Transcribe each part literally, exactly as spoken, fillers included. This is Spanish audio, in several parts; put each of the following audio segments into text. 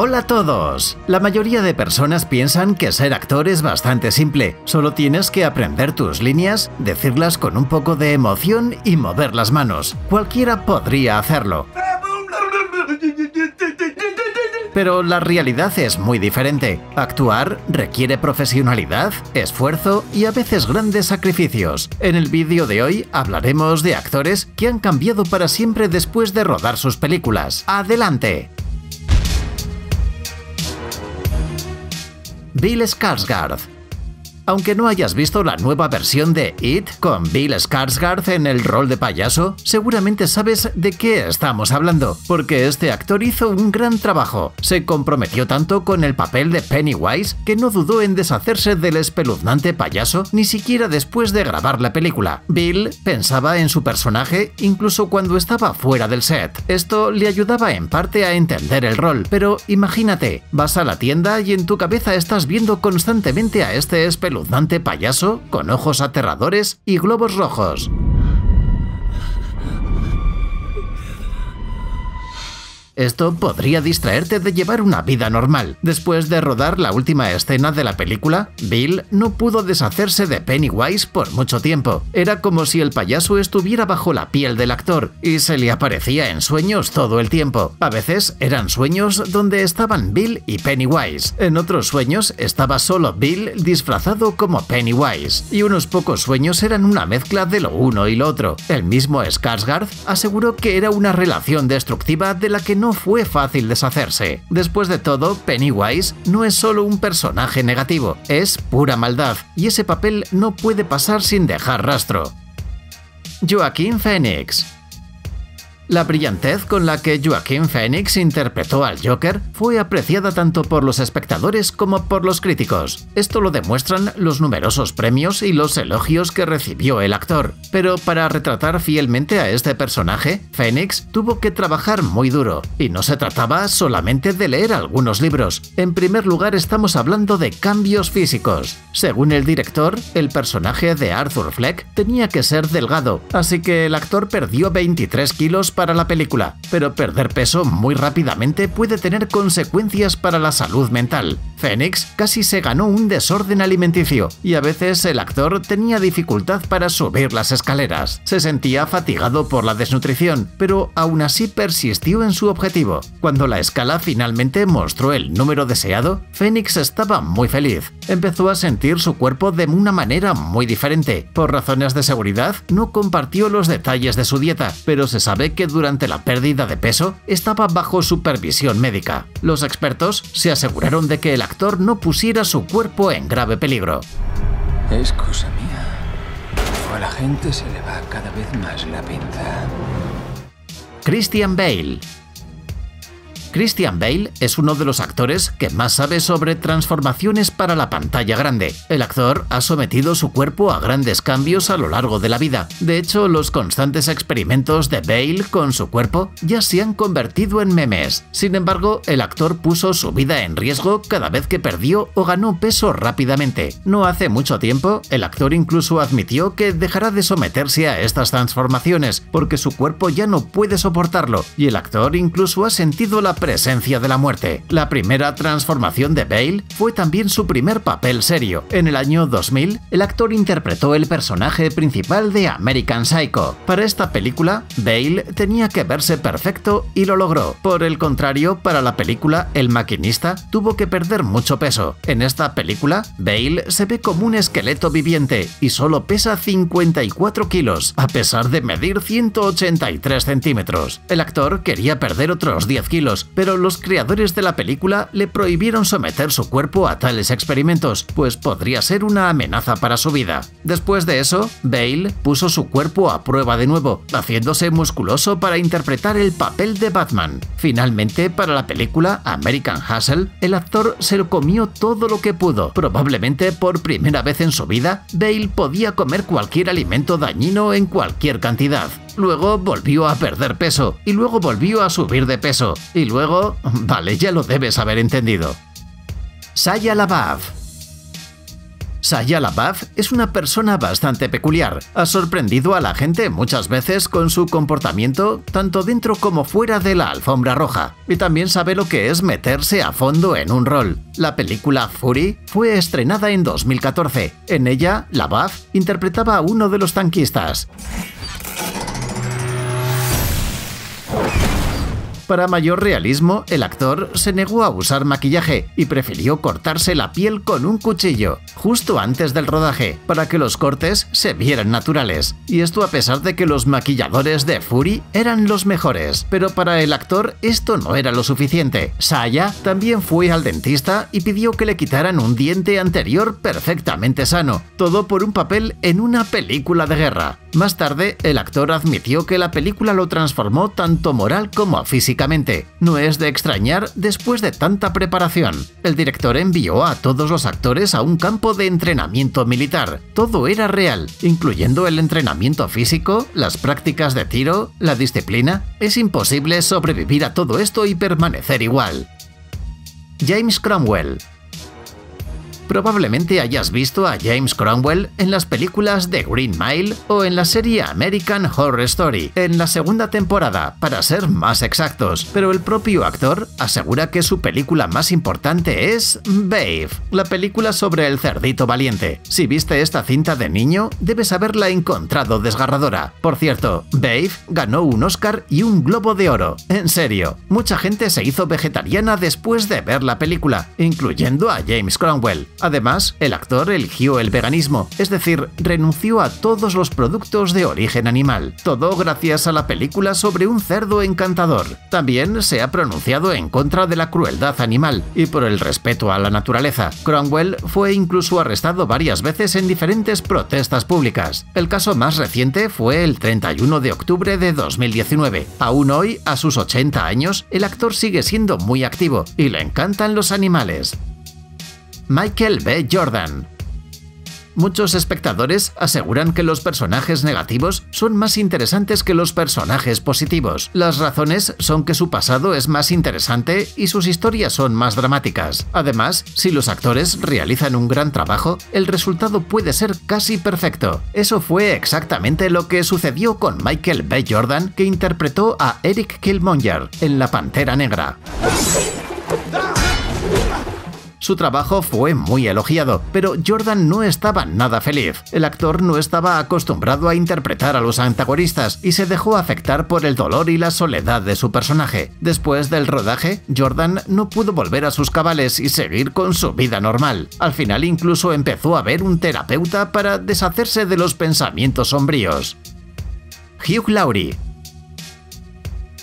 Hola a todos. La mayoría de personas piensan que ser actor es bastante simple, solo tienes que aprender tus líneas, decirlas con un poco de emoción y mover las manos. Cualquiera podría hacerlo. Pero la realidad es muy diferente. Actuar requiere profesionalidad, esfuerzo y a veces grandes sacrificios. En el vídeo de hoy hablaremos de actores que han cambiado para siempre después de rodar sus películas. ¡Adelante! Bill Skarsgård. Aunque no hayas visto la nueva versión de It, con Bill Skarsgård en el rol de payaso, seguramente sabes de qué estamos hablando, porque este actor hizo un gran trabajo. Se comprometió tanto con el papel de Pennywise que no dudó en deshacerse del espeluznante payaso ni siquiera después de grabar la película. Bill pensaba en su personaje incluso cuando estaba fuera del set. Esto le ayudaba en parte a entender el rol, pero imagínate, vas a la tienda y en tu cabeza estás viendo constantemente a este espeluznante payaso con ojos aterradores y globos rojos. Esto podría distraerte de llevar una vida normal. Después de rodar la última escena de la película, Bill no pudo deshacerse de Pennywise por mucho tiempo. Era como si el payaso estuviera bajo la piel del actor y se le aparecía en sueños todo el tiempo. A veces eran sueños donde estaban Bill y Pennywise. En otros sueños estaba solo Bill disfrazado como Pennywise. Y unos pocos sueños eran una mezcla de lo uno y lo otro. El mismo Skarsgård aseguró que era una relación destructiva de la que no No fue fácil deshacerse. Después de todo, Pennywise no es solo un personaje negativo, es pura maldad, y ese papel no puede pasar sin dejar rastro. Joaquín Phoenix. La brillantez con la que Joaquín Phoenix interpretó al Joker fue apreciada tanto por los espectadores como por los críticos. Esto lo demuestran los numerosos premios y los elogios que recibió el actor. Pero para retratar fielmente a este personaje, Phoenix tuvo que trabajar muy duro. Y no se trataba solamente de leer algunos libros. En primer lugar, estamos hablando de cambios físicos. Según el director, el personaje de Arthur Fleck tenía que ser delgado, así que el actor perdió veintitrés kilos para la película, pero perder peso muy rápidamente puede tener consecuencias para la salud mental. Phoenix casi se ganó un desorden alimenticio y a veces el actor tenía dificultad para subir las escaleras. Se sentía fatigado por la desnutrición, pero aún así persistió en su objetivo. Cuando la escala finalmente mostró el número deseado, Phoenix estaba muy feliz. Empezó a sentir su cuerpo de una manera muy diferente. Por razones de seguridad, no compartió los detalles de su dieta, pero se sabe que durante la pérdida de peso estaba bajo supervisión médica. Los expertos se aseguraron de que el actor no pusiera su cuerpo en grave peligro. Es cosa mía. O a la gente se le va cada vez más la pinta. Christian Bale. Christian Bale es uno de los actores que más sabe sobre transformaciones para la pantalla grande. El actor ha sometido su cuerpo a grandes cambios a lo largo de la vida. De hecho, los constantes experimentos de Bale con su cuerpo ya se han convertido en memes. Sin embargo, el actor puso su vida en riesgo cada vez que perdió o ganó peso rápidamente. No hace mucho tiempo, el actor incluso admitió que dejará de someterse a estas transformaciones porque su cuerpo ya no puede soportarlo, y el actor incluso ha sentido la presencia de la muerte. La primera transformación de Bale fue también su primer papel serio. En el año dos mil, el actor interpretó el personaje principal de American Psycho. Para esta película, Bale tenía que verse perfecto y lo logró. Por el contrario, para la película El maquinista, tuvo que perder mucho peso. En esta película, Bale se ve como un esqueleto viviente y solo pesa cincuenta y cuatro kilos, a pesar de medir ciento ochenta y tres centímetros. El actor quería perder otros diez kilos, pero los creadores de la película le prohibieron someter su cuerpo a tales experimentos, pues podría ser una amenaza para su vida. Después de eso, Bale puso su cuerpo a prueba de nuevo, haciéndose musculoso para interpretar el papel de Batman. Finalmente, para la película American Hustle, el actor se lo comió todo lo que pudo. Probablemente por primera vez en su vida, Bale podía comer cualquier alimento dañino en cualquier cantidad. Luego volvió a perder peso, y luego volvió a subir de peso, y luego… Vale, ya lo debes haber entendido. Shia LaBeouf. Shia LaBeouf es una persona bastante peculiar. Ha sorprendido a la gente muchas veces con su comportamiento tanto dentro como fuera de la alfombra roja, y también sabe lo que es meterse a fondo en un rol. La película Fury fue estrenada en dos mil catorce. En ella, LaBeouf interpretaba a uno de los tanquistas. Para mayor realismo, el actor se negó a usar maquillaje y prefirió cortarse la piel con un cuchillo, justo antes del rodaje, para que los cortes se vieran naturales. Y esto a pesar de que los maquilladores de Fury eran los mejores. Pero para el actor esto no era lo suficiente. Shia también fue al dentista y pidió que le quitaran un diente anterior perfectamente sano, todo por un papel en una película de guerra. Más tarde, el actor admitió que la película lo transformó tanto moral como físicamente. No es de extrañar después de tanta preparación. El director envió a todos los actores a un campo de entrenamiento militar. Todo era real, incluyendo el entrenamiento físico, las prácticas de tiro, la disciplina. Es imposible sobrevivir a todo esto y permanecer igual. James Cromwell. Probablemente hayas visto a James Cromwell en las películas de Green Mile o en la serie American Horror Story, en la segunda temporada, para ser más exactos, pero el propio actor asegura que su película más importante es Babe, la película sobre el cerdito valiente. Si viste esta cinta de niño, debes haberla encontrado desgarradora. Por cierto, Babe ganó un Oscar y un Globo de Oro. En serio, mucha gente se hizo vegetariana después de ver la película, incluyendo a James Cromwell. Además, el actor eligió el veganismo, es decir, renunció a todos los productos de origen animal. Todo gracias a la película sobre un cerdo encantador. También se ha pronunciado en contra de la crueldad animal y por el respeto a la naturaleza. Cromwell fue incluso arrestado varias veces en diferentes protestas públicas. El caso más reciente fue el treinta y uno de octubre de dos mil diecinueve. Aún hoy, a sus ochenta años, el actor sigue siendo muy activo y le encantan los animales. Michael B. Jordan. Muchos espectadores aseguran que los personajes negativos son más interesantes que los personajes positivos. Las razones son que su pasado es más interesante y sus historias son más dramáticas. Además, si los actores realizan un gran trabajo, el resultado puede ser casi perfecto. Eso fue exactamente lo que sucedió con Michael B. Jordan, que interpretó a Eric Killmonger en La Pantera Negra. Su trabajo fue muy elogiado, pero Jordan no estaba nada feliz. El actor no estaba acostumbrado a interpretar a los antagonistas y se dejó afectar por el dolor y la soledad de su personaje. Después del rodaje, Jordan no pudo volver a sus cabales y seguir con su vida normal. Al final incluso empezó a ver un terapeuta para deshacerse de los pensamientos sombríos. Hugh Laurie.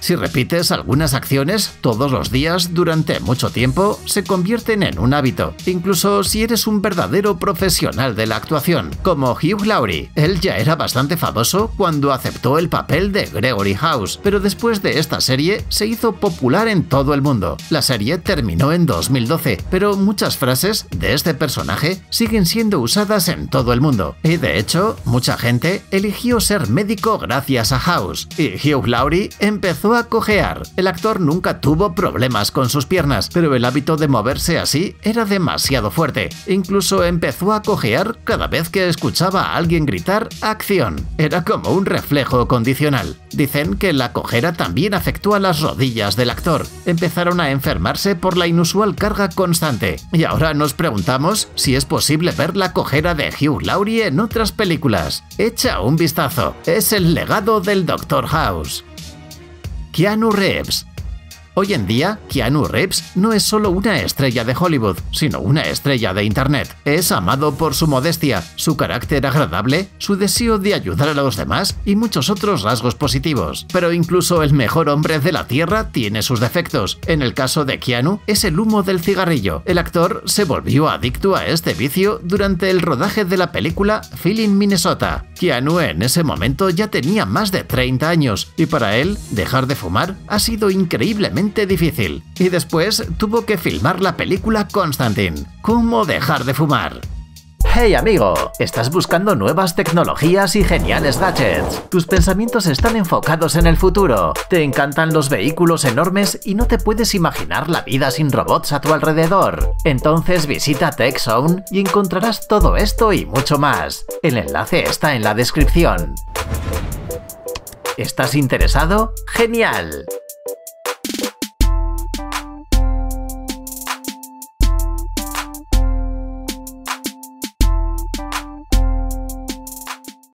Si repites algunas acciones todos los días durante mucho tiempo, se convierten en un hábito, incluso si eres un verdadero profesional de la actuación, como Hugh Laurie. Él ya era bastante famoso cuando aceptó el papel de Gregory House, pero después de esta serie se hizo popular en todo el mundo. La serie terminó en dos mil doce, pero muchas frases de este personaje siguen siendo usadas en todo el mundo. Y de hecho, mucha gente eligió ser médico gracias a House, y Hugh Laurie empezó a cojear. El actor nunca tuvo problemas con sus piernas, pero el hábito de moverse así era demasiado fuerte. Incluso empezó a cojear cada vez que escuchaba a alguien gritar acción. Era como un reflejo condicional. Dicen que la cojera también afectó a las rodillas del actor. Empezaron a enfermarse por la inusual carga constante. Y ahora nos preguntamos si es posible ver la cojera de Hugh Laurie en otras películas. Echa un vistazo. Es el legado del doctor House. Keanu Reeves. Hoy en día, Keanu Reeves no es solo una estrella de Hollywood, sino una estrella de Internet. Es amado por su modestia, su carácter agradable, su deseo de ayudar a los demás y muchos otros rasgos positivos. Pero incluso el mejor hombre de la Tierra tiene sus defectos. En el caso de Keanu, es el humo del cigarrillo. El actor se volvió adicto a este vicio durante el rodaje de la película Feeling Minnesota. Keanu en ese momento ya tenía más de treinta años y para él, dejar de fumar ha sido increíblemente difícil, y después tuvo que filmar la película Constantine. ¿Cómo dejar de fumar? Hey amigo, ¿estás buscando nuevas tecnologías y geniales gadgets? Tus pensamientos están enfocados en el futuro. Te encantan los vehículos enormes y no te puedes imaginar la vida sin robots a tu alrededor. Entonces visita TechZone y encontrarás todo esto y mucho más. El enlace está en la descripción. ¿Estás interesado? ¡Genial!